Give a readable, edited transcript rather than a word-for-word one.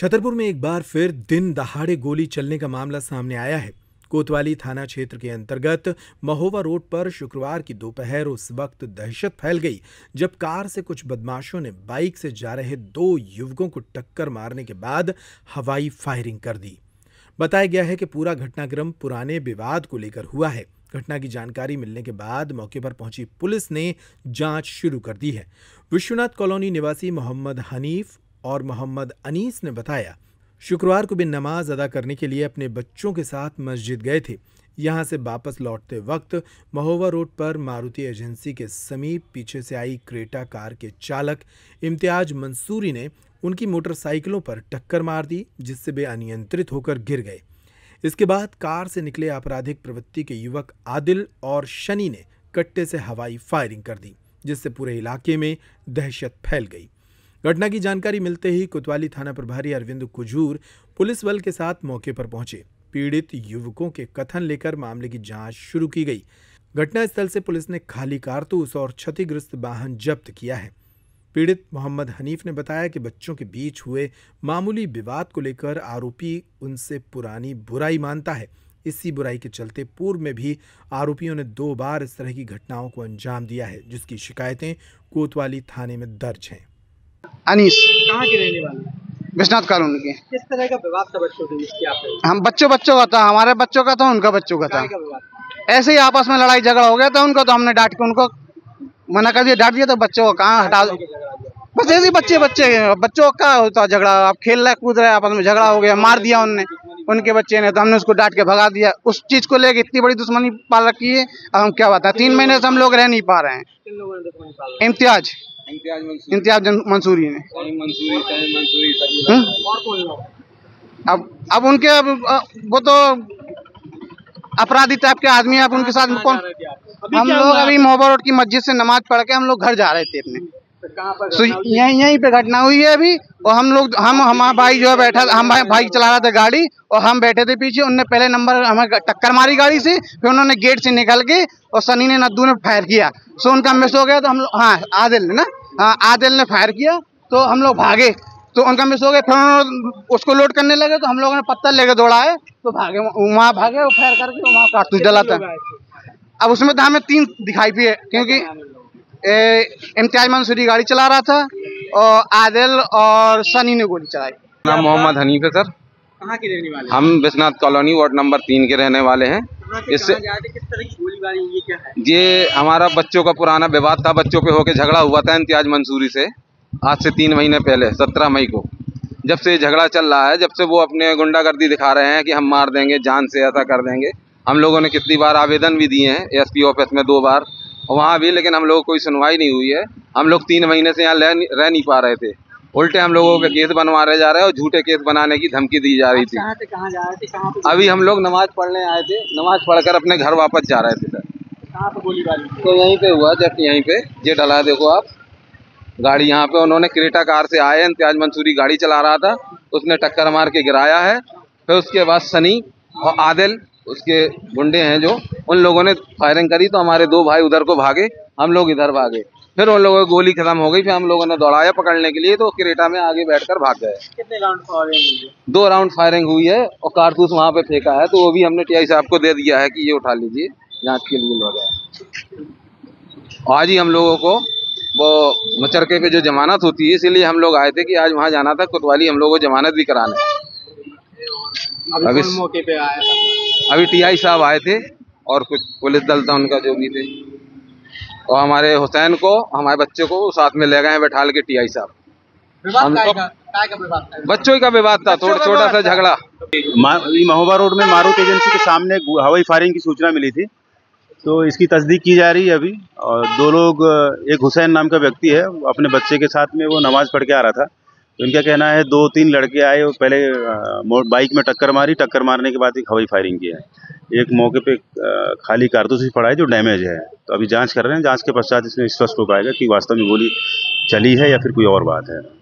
छतरपुर में एक बार फिर दिन दहाड़े गोली चलने का मामला सामने आया है। कोतवाली थाना क्षेत्र के अंतर्गत महोबा रोड पर शुक्रवार की दोपहर उस वक्त दहशत फैल गई जब कार से कुछ बदमाशों ने बाइक से जा रहे दो युवकों को टक्कर मारने के बाद हवाई फायरिंग कर दी। बताया गया है कि पूरा घटनाक्रम पुराने विवाद को लेकर हुआ है। घटना की जानकारी मिलने के बाद मौके पर पहुंची पुलिस ने जांच शुरू कर दी है। विश्वनाथ कॉलोनी निवासी मोहम्मद हनीफ और मोहम्मद अनीस ने बताया, शुक्रवार को बिन नमाज अदा करने के लिए अपने बच्चों के साथ मस्जिद गए थे। यहां से वापस लौटते वक्त महोबा रोड पर मारुति एजेंसी के समीप पीछे से आई क्रेटा कार के चालक इम्तियाज मंसूरी ने उनकी मोटरसाइकिलों पर टक्कर मार दी, जिससे वे अनियंत्रित होकर गिर गए। इसके बाद कार से निकले आपराधिक प्रवृत्ति के युवक आदिल और सनी ने कट्टे से हवाई फायरिंग कर दी, जिससे पूरे इलाके में दहशत फैल गई। घटना की जानकारी मिलते ही कोतवाली थाना प्रभारी अरविंद कुजूर पुलिस बल के साथ मौके पर पहुंचे। पीड़ित युवकों के कथन लेकर मामले की जांच शुरू की गई। घटनास्थल से पुलिस ने खाली कारतूस और क्षतिग्रस्त वाहन जब्त किया है। पीड़ित मोहम्मद हनीफ ने बताया कि बच्चों के बीच हुए मामूली विवाद को लेकर आरोपी उनसे पुरानी बुराई मानता है। इसी बुराई के चलते पूर्व में भी आरोपियों ने 2 बार इस तरह की घटनाओं को अंजाम दिया है, जिसकी शिकायतें कोतवाली थाने में दर्ज हैं। अनीस कहाँ के रहने वाले? विश्वनाथ कॉलोनी के। किस तरह का विवाद था बच्चों के बीच? हम बच्चों का था, हमारे बच्चों का था, उनका बच्चों का था। ऐसे ही आपस में लड़ाई झगड़ा हो गया था। उनको तो हमने डांट के उनको मना कर दिया, डांट दिया तो बच्चों को कहाँ हटा दो। बस ऐसे ही बच्चों का होता झगड़ा। आप खेल रहे कूद रहे, आपस में झगड़ा हो गया, मार दिया उनने, उनके बच्चे ने, तो हमने उसको डांट के भगा दिया। उस चीज को लेकर इतनी बड़ी दुश्मनी पाल रखी है। अब हम क्या बताएं, 3 महीने से हम लोग रह नहीं पा रहे हैं। इम्तियाज मंसूरी ने। अब उनके वो तो अपराधी टाइप के आदमी है। अब उनके साथ कौन? हम लोग अभी महोबा रोड की मस्जिद से नमाज पढ़ के हम लोग घर जा रहे थे अपने। तो यहीं पे घटना हुई है अभी। और हम लोग हमारा भाई जो है बैठा, हम भाई चला रहा था गाड़ी और हम बैठे थे पीछे। उनने पहले नंबर हमें टक्कर मारी गाड़ी से, फिर उन्होंने गेट से निकल के और सनी ने नद्दू ने फायर किया। सो उनका मिस हो गया तो हम लोग, आदिल ने फायर किया तो हम लोग भागे तो उनका मिस हो गया। फिर उन्होंने उसको लोड करने लगे तो हम लोगों ने पत्थर लेकर दौड़ाए तो भागे, वहाँ भागे और फायर करके वहाँ कारतूस जला था। अब उसमें तो हमें 3 दिखाई दिए, क्योंकि इम्तियाज मंसूरी गाड़ी चला रहा था और आदिल और सनी ने गोली चलाई। नाम मोहम्मद हनीफ है सर। कहाँ के रहने वाले? हम विश्वनाथ कॉलोनी वार्ड नंबर 3 के रहने वाले हैं। इससे ये हमारा बच्चों का पुराना विवाद था। बच्चों पे होके झगड़ा हुआ था इम्तियाज मंसूरी से आज से 3 महीने पहले, 17 मई को। जब से झगड़ा चल रहा है, जब से वो अपने गुंडागर्दी दिखा रहे हैं कि हम मार देंगे, जान से ऐसा कर देंगे। हम लोगों ने कितनी बार आवेदन भी दिए हैं एसपी ऑफिस में, 2 बार वहाँ भी, लेकिन हम लोगों को कोई सुनवाई नहीं हुई है। हम लोग 3 महीने से यहाँ रह नहीं पा रहे थे। उल्टे हम लोगों के केस बनवा रहे जा रहे हैं और झूठे केस बनाने की धमकी दी जा रही थी। कहाँ जा रहे थे? अभी हम लोग नमाज पढ़ने आए थे, नमाज पढ़कर अपने घर वापस जा रहे थे सर। कहाँ पे गोलीबारी? तो यहीं पे हुआ, जब यहीं पे ये डला देखो आप गाड़ी यहाँ पे। उन्होंने क्रेटा कार से आए, इम्तियाज मंसूरी गाड़ी चला रहा था, उसने टक्कर मार के गिराया है। फिर उसके बाद सनी और आदिल उसके गुंडे हैं जो, उन लोगों ने फायरिंग करी तो हमारे 2 भाई उधर को भागे, हम लोग इधर भागे। फिर उन लोगों की गोली खत्म हो गई। फिर हम लोगों ने दौड़ाया पकड़ने के लिए तो क्रेटा में आगे बैठकर भाग गए। कितने राउंड फायरिंग हुई? 2 राउंड फायरिंग हुई है और कारतूस वहाँ पे फेंका है। तो वो भी हमने टीआई साहब को दे दिया है कि ये उठा लीजिए, जाँच के लिए लगा है। आज ही हम लोगों को वो मचरके पे जो जमानत होती है, इसीलिए हम लोग आए थे कि आज वहाँ जाना था कोतवाली, हम लोगों को जमानत भी कराना। अभी मौके पे आया था, अभी टीआई साहब आए थे और कुछ पुलिस दल था उनका जो भी थे, और हमारे हुसैन को, हमारे बच्चे को साथ में ले गए हैं बैठाल के टीआई साहब। बच्चों का विवाद था, थोड़ा छोटा सा झगड़ा। महोबा रोड में मारुति एजेंसी के सामने हवाई फायरिंग की सूचना मिली थी, तो इसकी तस्दीक की जा रही है अभी। और 2 लोग, एक हुसैन नाम का व्यक्ति है, अपने बच्चे के साथ में वो नमाज पढ़ के आ रहा था। इनका कहना है 2-3 लड़के आए और पहले बाइक में टक्कर मारी, टक्कर मारने के बाद एक हवाई फायरिंग किया है। एक मौके पे खाली कारतूस भी पड़ा है जो डैमेज है। तो अभी जांच कर रहे हैं, जांच के पश्चात इसमें स्पष्ट हो पाएगा कि वास्तव में गोली चली है या फिर कोई और बात है।